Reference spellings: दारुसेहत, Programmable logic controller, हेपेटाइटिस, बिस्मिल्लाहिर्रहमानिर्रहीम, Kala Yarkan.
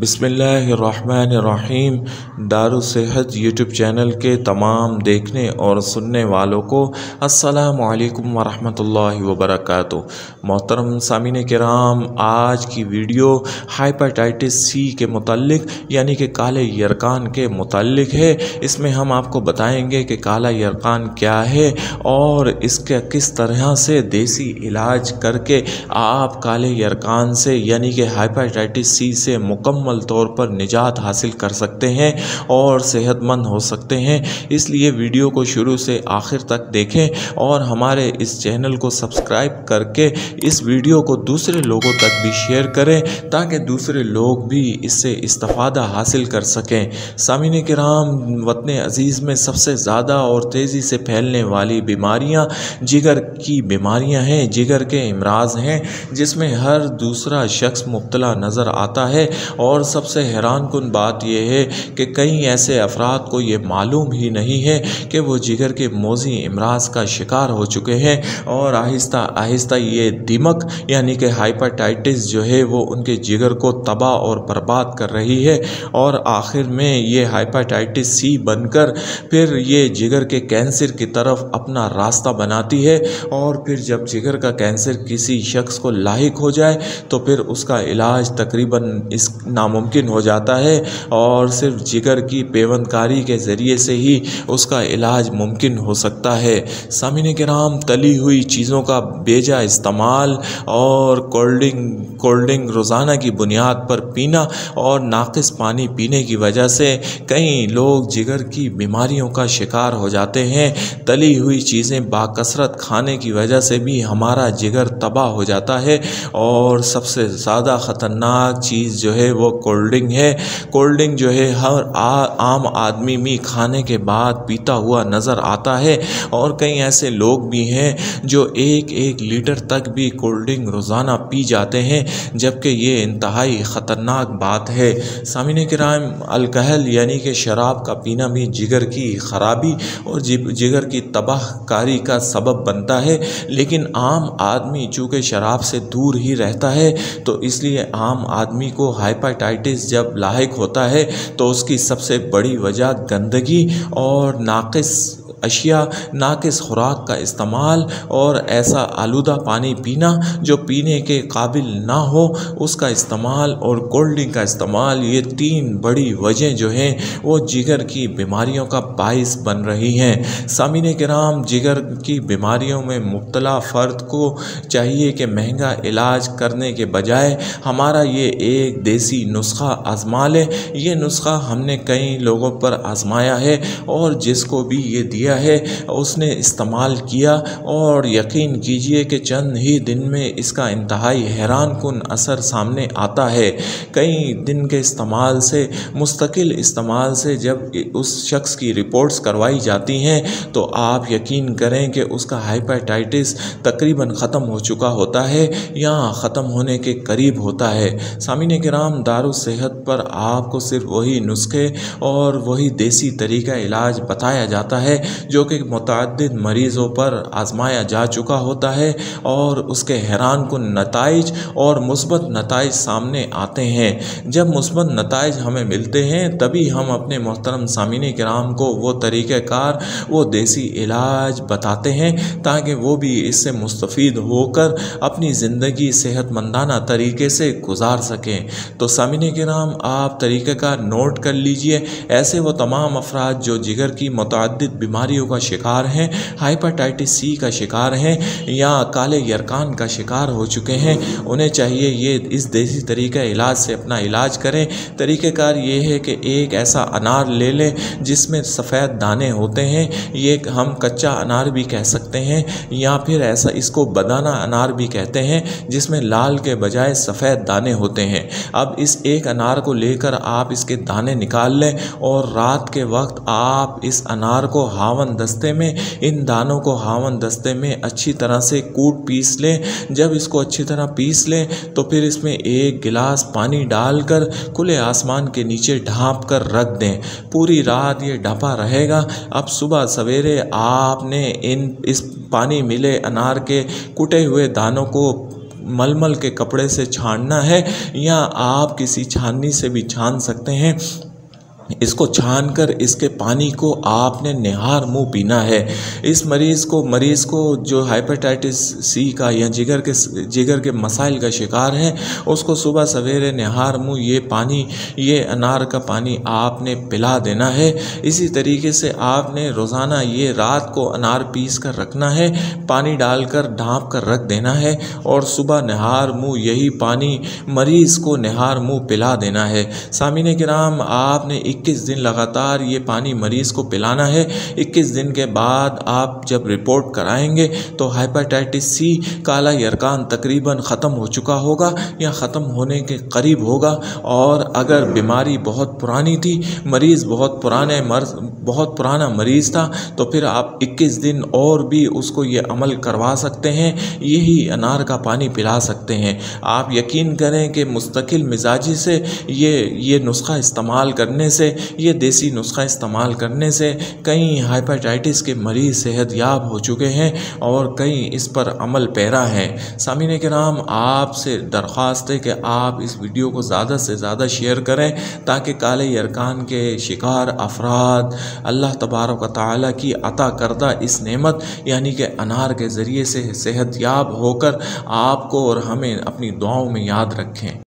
बिस्मिल्लाहिर्रहमानिर्रहीम। दारुसेहत YouTube channel के तमाम देखने और सुनने वालों को अस्सलामुअलैकुम वरहमतुल्लाहि वबरकातुहू। मोहतरम सामीन किराम, आज की वीडियो हेपेटाइटिस सी के मुतालिक यानी कि काले यरकान के मुतालिक है। इसमें हम आपको बताएंगे कि काला यरकान क्या है और इसका किस तरह से देसी इलाज करके आप काले यरकान से यानी कि हेपेटाइटिस सी से मुकम्मल तौर पर निजात हासिल कर सकते हैं और सेहतमंद हो सकते हैं। इसलिए वीडियो को शुरू से आखिर तक देखें और हमारे इस चैनल को सब्सक्राइब करके इस वीडियो को दूसरे लोगों तक भी शेयर करें ताकि दूसरे लोग भी इससे इस्तिफादा हासिल कर सकें। सामीन किराम, वतन अजीज़ में सबसे ज़्यादा और तेज़ी से फैलने वाली बीमारियाँ जिगर की बीमारियाँ हैं, जिगर के अमराज हैं, जिसमें हर दूसरा शख्स मुब्तला नज़र आता है। और सबसे हैरानकुन बात यह है कि कई ऐसे अफराद को ये मालूम ही नहीं है कि वो जिगर के मौज़ी इमराज का शिकार हो चुके हैं और आहिस्ता आहिस्ता ये दीमक यानी कि हेपेटाइटिस जो है वो उनके जिगर को तबाह और बर्बाद कर रही है और आखिर में ये हेपेटाइटिस सी बनकर फिर ये जिगर के कैंसर की तरफ अपना रास्ता बनाती है। और फिर जब जिगर का कैंसर किसी शख्स को लाहिक हो जाए तो फिर उसका इलाज तकरीबन इस नामुमकिन हो जाता है और सिर्फ जिगर की पेवंदकारी के ज़रिए से ही उसका इलाज मुमकिन हो सकता है। सामीन किराम, तली हुई चीज़ों का बेजा इस्तेमाल और कोल्ड ड्रिंक रोज़ाना की बुनियाद पर पीना और नाक़िस पानी पीने की वजह से कई लोग जिगर की बीमारियों का शिकार हो जाते हैं। तली हुई चीज़ें बाकसरत खाने की वजह से भी हमारा जिगर तबाह हो जाता है और सबसे ज़्यादा ख़तरनाक चीज़ जो है वो कोल्ड ड्रिंक है। कोल्ड ड्रिंक जो है हर आम आदमी भी खाने के बाद पीता हुआ नज़र आता है और कई ऐसे लोग भी हैं जो एक लीटर तक भी कोल्ड ड्रिंक रोज़ाना पी जाते हैं, जबकि ये इंतहाई ख़तरनाक बात है। सामीन किराम, अल्कोहल यानी कि शराब का पीना भी जिगर की खराबी और जिगर की तबाहकारी का सबब बनता है। लेकिन आम आदमी चूँकि शराब से दूर ही रहता है तो इसलिए आम आदमी को हेपेटाइटिस जब लाहिक होता है तो उसकी सबसे बड़ी वजह गंदगी और नाक़िस अशिया, नाक़िस खुराक का इस्तेमाल और ऐसा आलूदा पानी पीना जो पीने के काबिल ना हो उसका इस्तेमाल और कोल्ड ड्रिंक का इस्तेमाल, ये तीन बड़ी वजह जो हैं वो जिगर की बीमारियों का बाइस बन रही हैं। सामीन किराम, जिगर की बीमारियों में मुब्तला फ़र्द को चाहिए कि महंगा इलाज करने के बजाय हमारा ये एक देसी नुस्खा आजमा लें। ये नुस्खा हमने कई लोगों पर आजमाया है और जिसको भी ये दिया है उसने इस्तेमाल किया और यकीन कीजिए कि चंद ही दिन में इसका इंतहाई हैरानकुन असर सामने आता है। कई दिन के इस्तेमाल से, मुस्तकिल इस्तेमाल से जब उस शख्स की रिपोर्ट्स करवाई जाती हैं तो आप यकीन करें कि उसका हेपेटाइटिस तकरीबन ख़त्म हो चुका होता है या ख़त्म होने के करीब होता है। सामीन किराम, दारुसेहत पर आपको सिर्फ वही नुस्खे और वही देसी तरीका इलाज बताया जाता है जो कि मुतअद्दिद मरीज़ों पर आजमाया जा चुका होता है और उसके हैरानकुन नताइज और मुस्बत नताइज सामने आते हैं। जब मुस्बत नताइज हमें मिलते हैं तभी हम अपने मोहतरम सामीन किराम को वो तरीक़ेकार, वो देसी इलाज बताते हैं ताकि वो भी इससे मुस्तफ़ीद होकर अपनी ज़िंदगी सेहतमंदाना तरीके से गुजार सकें। तो सामीन किराम, आप तरीक़ेकार नोट कर लीजिए। ऐसे वो तमाम अफराद जो जिगर की मुतअद्दिद बीमारियों का शिकार हैं, हेपेटाइटिस सी का शिकार हैं या काले यरकान का शिकार हो चुके हैं, उन्हें चाहिए ये इस देसी तरीका इलाज से अपना इलाज करें। तरीक़ेकार ये है कि एक ऐसा अनार ले लें जिसमें सफ़ेद दाने होते हैं, ये हम कच्चा अनार भी कह सकते हैं या फिर ऐसा इसको बदाना अनार भी कहते हैं जिसमें लाल के बजाय सफ़ेद दाने होते हैं। अब इस एक अनार को लेकर आप इसके दाने निकाल लें और रात के वक्त आप इस अनार को हावन दस्ते में, इन दानों को हावन दस्ते में अच्छी तरह से कूट पीस लें। जब इसको अच्छी तरह पीस लें तो फिर इसमें एक गिलास पानी डालकर खुले आसमान के नीचे ढाँप कर रख दें। पूरी रात ये ढपा रहेगा। अब सुबह सवेरे आपने इस पानी मिले अनार के कुटे हुए दानों को मलमल के कपड़े से छानना है या आप किसी छाननी से भी छान सकते हैं। इसको छानकर इसके पानी को आपने निहार मुँह पीना है। इस मरीज़ को जो हेपेटाइटिस सी का या जिगर के मसाइल का शिकार है, उसको सुबह सवेरे निहार मुँह ये अनार का पानी आपने पिला देना है। इसी तरीके से आपने रोज़ाना ये रात को अनार पीस कर रखना है, पानी डालकर ढाँप कर रख देना है और सुबह निहार मुँह यही पानी मरीज़ को निहार मुँह पिला देना है। सामीने किराम, आपने 21 दिन लगातार ये पानी मरीज़ को पिलाना है। 21 दिन के बाद आप जब रिपोर्ट कराएंगे तो हेपेटाइटिस सी काला यरकान तकरीबन ख़त्म हो चुका होगा या ख़त्म होने के करीब होगा। और अगर बीमारी बहुत पुरानी थी, मरीज़ बहुत पुराना मरीज़ था, तो फिर आप 21 दिन और भी उसको ये अमल करवा सकते हैं, यही अनार का पानी पिला सकते हैं। आप यकीन करें कि मुस्तकिल मिजाजी से ये नुस्खा इस्तेमाल करने से, ये देसी नुस्खा इस्तेमाल करने से कई हेपेटाइटिस के मरीज़ सेहतयाब हो चुके हैं और कई इस पर अमल पैरा हैं। सामीन किराम, आपसे दरख्वास्त है कि आप इस वीडियो को ज़्यादा से ज़्यादा शेयर करें ताकि काले यरकान के शिकार अफराद अल्लाह तबारक व तआला की अता करदा इस नेमत यानी कि अनार के ज़रिए से सेहतयाब होकर आपको और हमें अपनी दुआओं में याद रखें।